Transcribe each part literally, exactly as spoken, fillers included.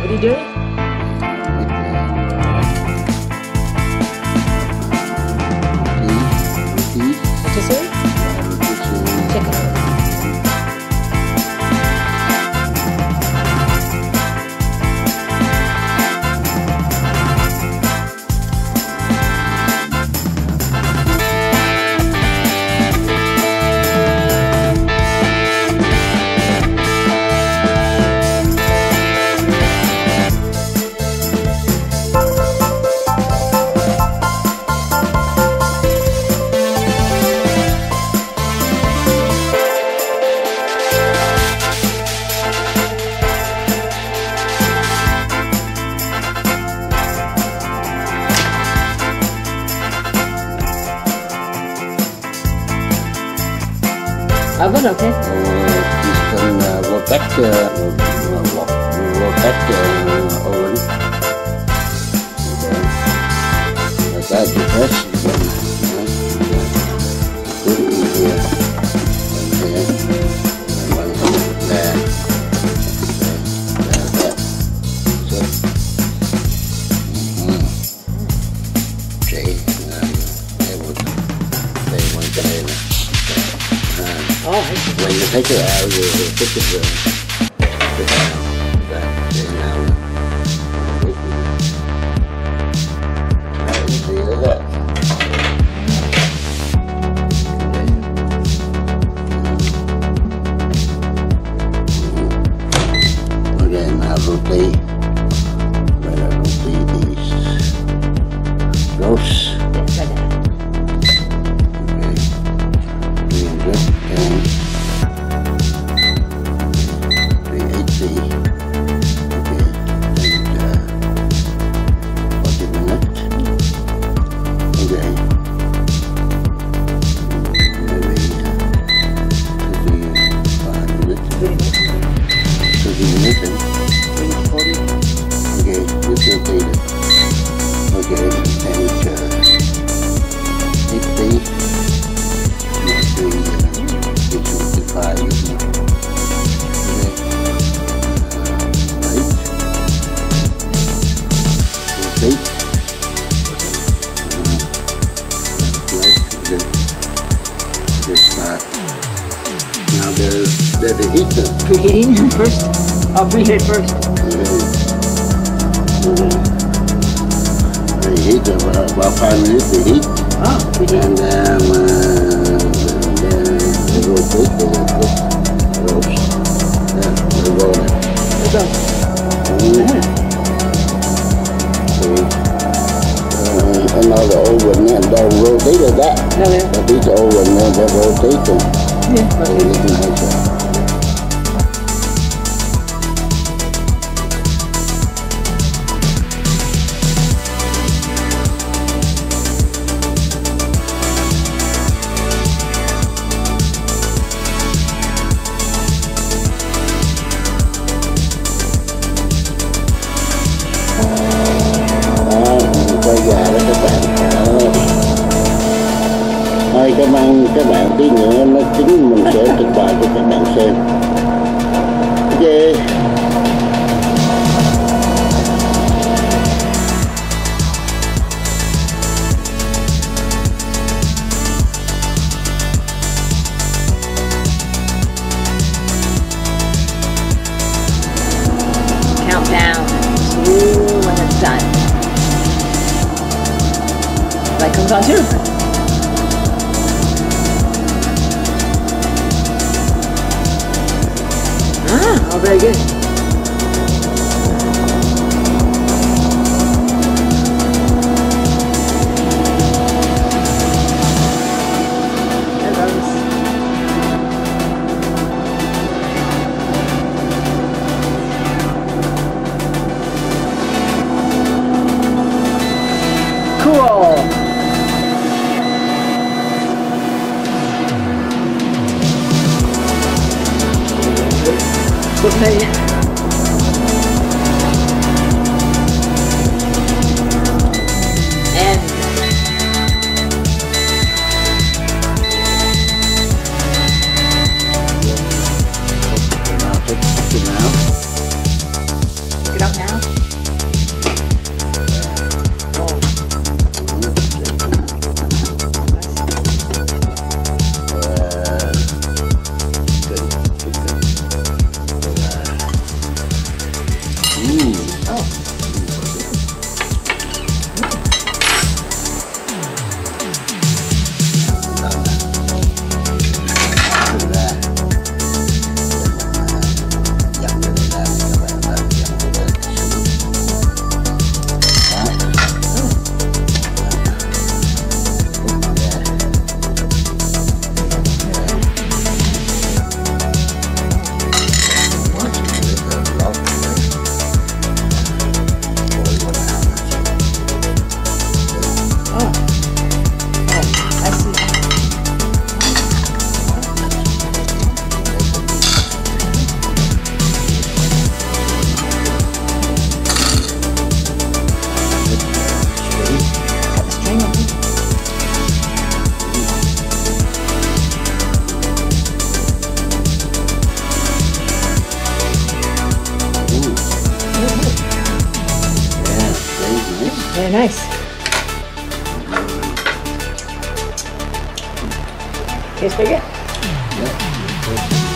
Mày đi chứ. I got okay. This is an uh, Vortex uh, Oven. Okay. That's the first one. Put it in here. Okay. And one over there. Okay. There, there. So. Mm-hmm. Okay. And they would, they want to get in. Oh, when you take it out, you put the put it down, put it down, put it down. Now you see the look. Okay, now rotate, we're gonna rotate these ropes. Now they're, they're the heater. Preheating first? Oh, preheat first. Mm-hmm. Mm-hmm. They heat about, about five minutes, they heat. Oh, preheat. And then um, uh, they rotate, they rotate the ropes. Yeah, they roll it. It does. Mm-hmm. Mm-hmm. Uh, another oven, and they'll rotate it back. No, yeah. But these oven, they'll rotate them. Yeah, but it is in nature. Cảm ơn các bạn, tí nữa nó chính mình sẽ thực bài cho các bạn xem. Ok. Countdown to when it's done. Light comes on too. Oh, very good. Cool. Good night. Now. Very nice. Tastes pretty good. Nice, very nice. Mm.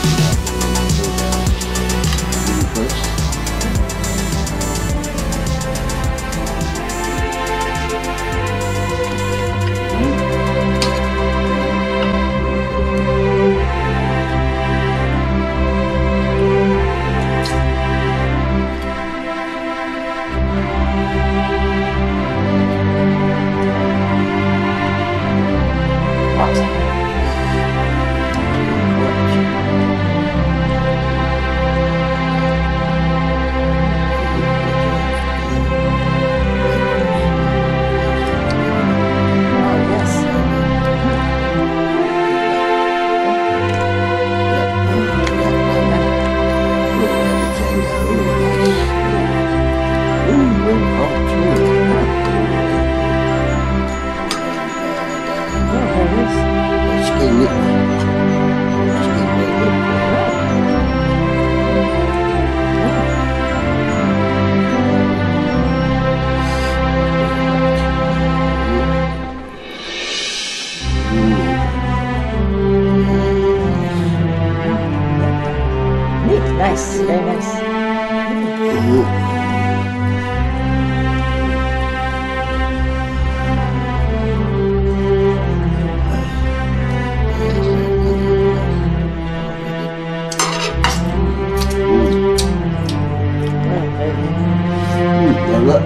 Look.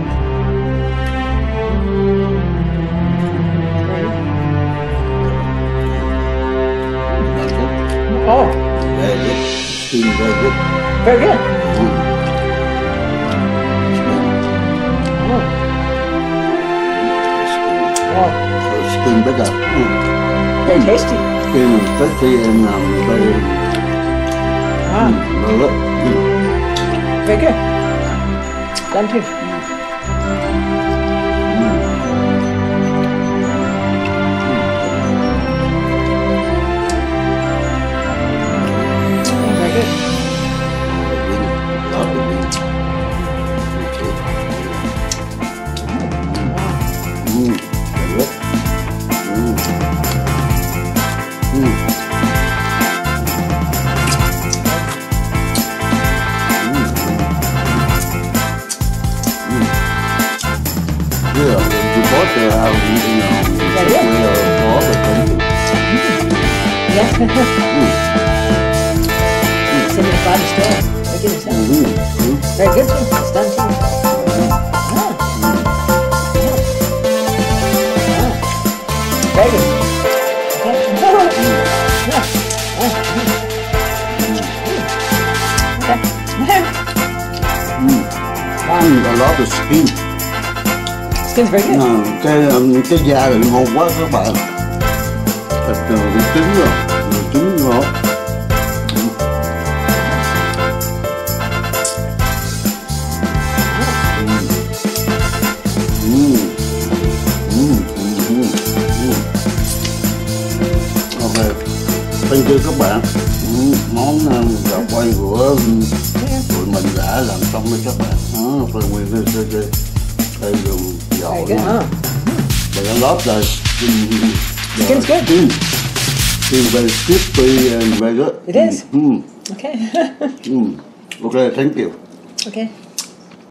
Oh. Very good. Very good. Very good. Mm. Oh. Skin bigger. Mm. Very tasty. Skin tasty and um, very. Ah. Mm. Well, look. Mm. Very good. Thank you. Very good. It's done too. Very good. I love the skin. Skin's very good. Uh, cái cái da này ngon quá các bạn. Thịt uh, trứng rồi, trứng ngon. Thank you các bạn. Món gà quay của tụi mình đã làm xong với các bạn. Phần nguyên đây dùng dầu nữa. Và cái lót là skin's good. It's very crispy and very good. It is. Okay. Okay, thank you. Okay.